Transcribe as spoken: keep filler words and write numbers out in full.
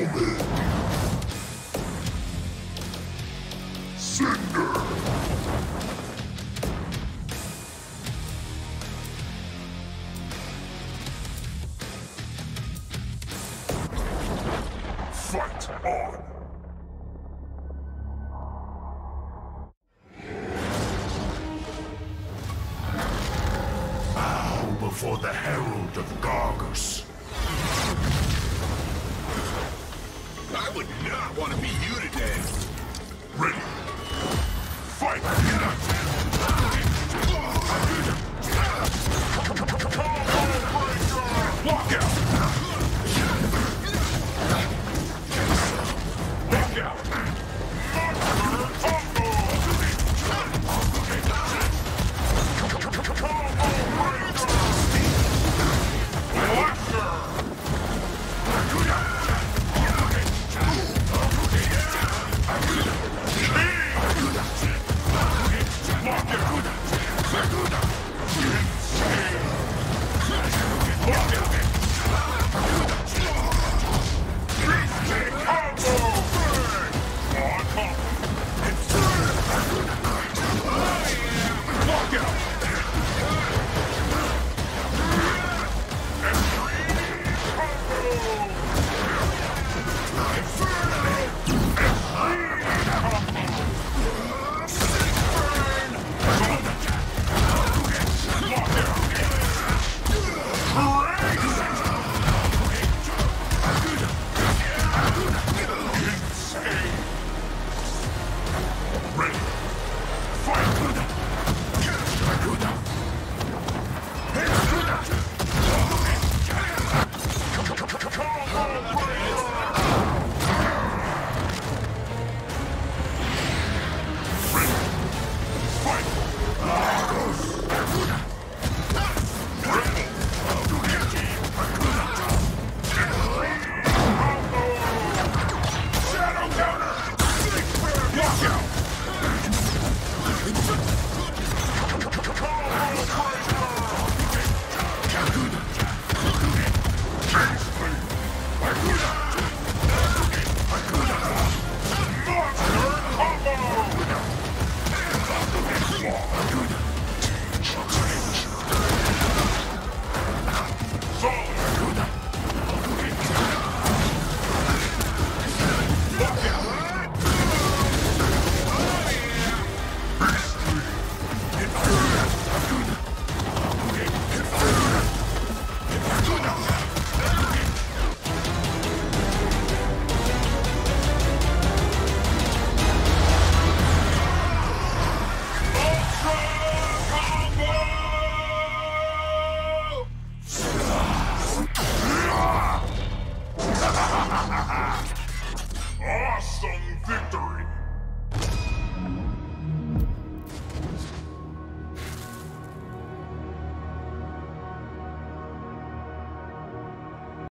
me! Cinder! Fight on! Bow before the Herald of Gargus. I would not want to be you today. Ready. Fight.